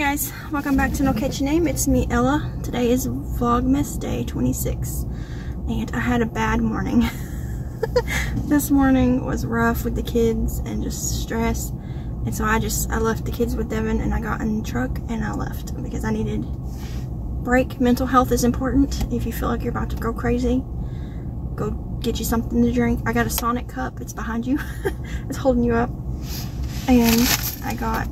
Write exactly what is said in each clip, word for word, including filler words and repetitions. Hey guys, welcome back to No Catch Your Name. It's me, Ella. Today is Vlogmas Day twenty-six, and I had a bad morning. This morning was rough with the kids and just stress, and so I just, I left the kids with Devin, and I got in the truck, and I left because I needed a break. Mental health is important. If you feel like you're about to go crazy, go get you something to drink. I got a Sonic cup. It's behind you. It's holding you up. And I got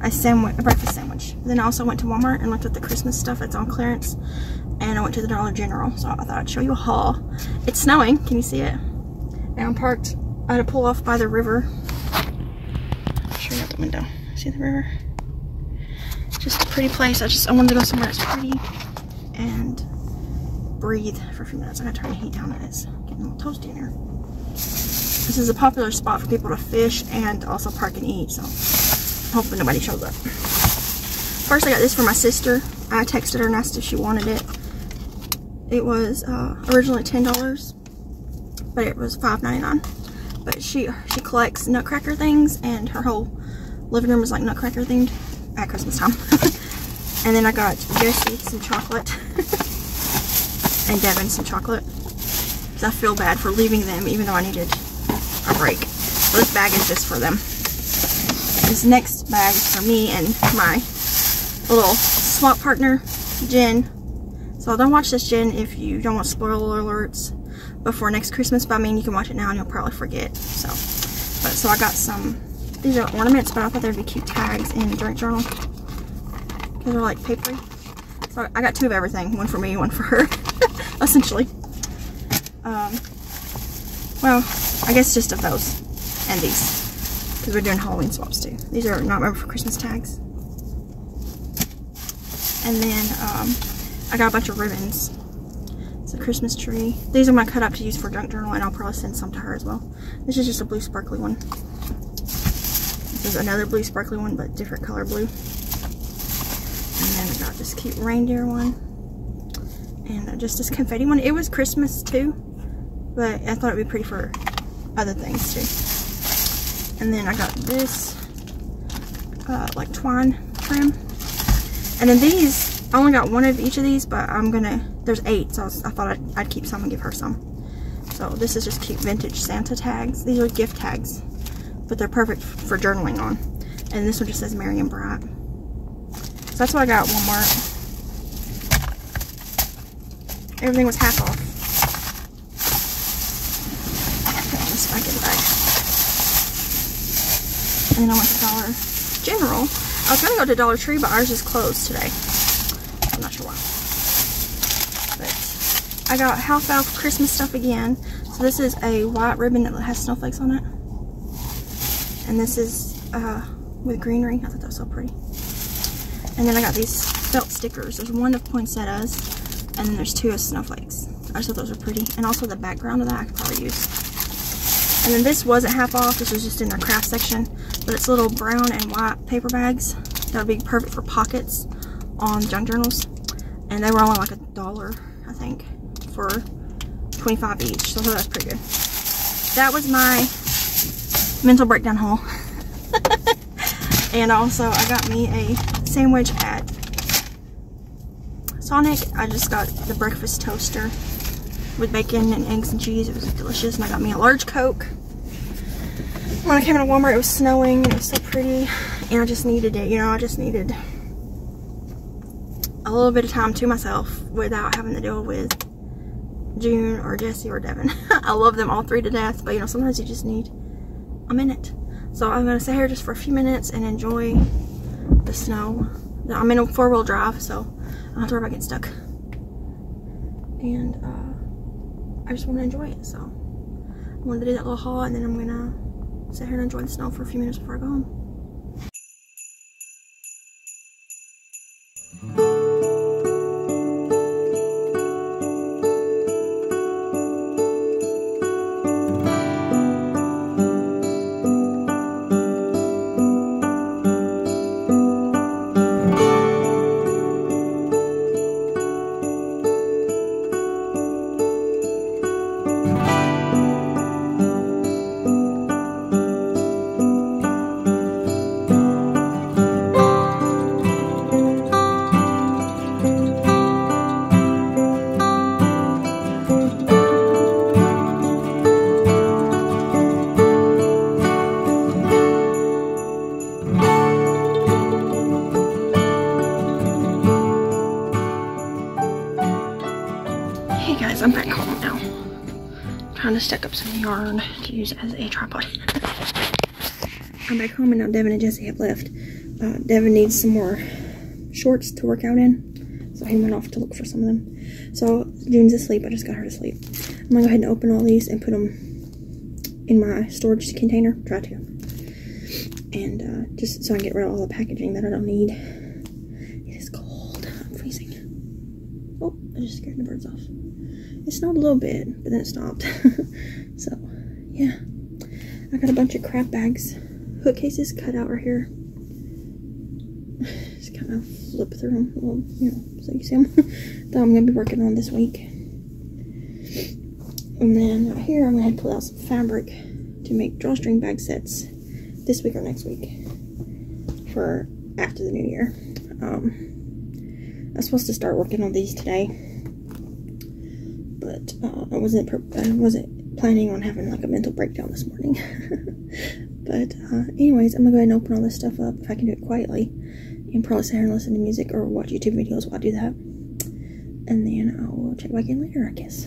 a sandwich, a breakfast sandwich. Then I also went to Walmart and looked at the Christmas stuff that's on clearance, and I went to the Dollar General, so I thought I'd show you a haul. It's snowing, can you see it? And I'm parked at a pull off by the river. Shut up the window, see the river? Just a pretty place. I just, I wanted to go somewhere that's pretty and breathe for a few minutes. I gotta turn the heat down, it's getting a little toasty in here. This is a popular spot for people to fish and also park and eat, so hopefully nobody shows up. First, I got this for my sister. I texted her and asked if she wanted it. It was uh, originally ten dollars, but it was five ninety-nine. But she she collects nutcracker things, and her whole living room is like nutcracker themed at Christmas time. And then I got Jesse some chocolate and Devin some chocolate, because I feel bad for leaving them even though I needed a break. So this bag is just for them. This next bag is for me and my little swap partner, Jen. So don't watch this, Jen, if you don't want spoiler alerts before next Christmas. But I mean, you can watch it now and you'll probably forget. So, but so I got some. These are ornaments, but I thought they'd be cute tags in the drink journal because they're like papery. So I got two of everything: one for me, one for her, essentially. Um, well, I guess just of those and these. We're doing Halloween swaps too. These are not remember for Christmas tags. And then um, I got a bunch of ribbons. It's a Christmas tree. These are my cut up to use for junk journal, and I'll probably send some to her as well. This is just a blue sparkly one. This is another blue sparkly one, but different color blue. And then we got this cute reindeer one, and just this confetti one. It was Christmas too, but I thought it'd be pretty for other things too. And then I got this, uh, like twine trim. And then these, I only got one of each of these, but I'm gonna, there's eight, so I, was, I thought I'd, I'd keep some and give her some. So this is just cute vintage Santa tags. These are gift tags, but they're perfect for journaling on. And this one just says Merry and Bright. So that's what I got at Walmart. Everything was half off. Okay, let's see if I can get back. And then I went to Dollar General. I was gonna go to Dollar Tree, but ours is closed today. I'm not sure why. But I got half off Christmas stuff again. So this is a white ribbon that has snowflakes on it. And this is uh, with greenery. I thought that was so pretty. And then I got these felt stickers. There's one of poinsettias, and then there's two of snowflakes. I just thought those were pretty. And also the background of that I could probably use. And then this wasn't half off, this was just in their craft section, but it's little brown and white paper bags that would be perfect for pockets on junk journals. And they were only like a dollar, I think, for twenty-five each, so that's pretty good. That was my mental breakdown haul. And also I got me a sandwich at Sonic. I just got the breakfast toaster with bacon and eggs and cheese. It was delicious, and I got me a large Coke. When I came into Walmart, it was snowing, and it was so pretty, and I just needed it, you know, I just needed a little bit of time to myself without having to deal with June or Jesse or Devin. I love them all three to death, but you know, sometimes you just need a minute. So I'm gonna sit here just for a few minutes and enjoy the snow. I'm in a four-wheel drive, so I don't have to worry about getting stuck. And, uh, I just want to enjoy it, so I wanted to do that little haul, and then I'm gonna sit here and enjoy the snow for a few minutes before I go home. guys, I'm back home now. I'm trying to stack up some yarn to use as a tripod. I'm back home and now Devin and Jesse have left. Uh, Devin needs some more shorts to work out in, so he went off to look for some of them. So June's asleep. I just got her to sleep. I'm gonna go ahead and open all these and put them in my storage container. Try to, and uh, just so I can get rid of all the packaging that I don't need. It is cold. I'm freezing. Oh, I just scared the birds off. It snowed a little bit, but then it stopped. So, yeah, I got a bunch of crap bags, hook cases cut out right here. Just kind of flip through them, a little, you know, so you see them. That I'm gonna be working on this week. And then right here, I'm gonna pull out some fabric to make drawstring bag sets this week or next week for after the new year. Um, I was supposed to start working on these today, but uh, I wasn't I wasn't planning on having like a mental breakdown this morning. But uh, anyways, I'm gonna go ahead and open all this stuff up if I can do it quietly. You can probably sit here and listen to music or watch YouTube videos while I do that. And then I'll check back in later, I guess.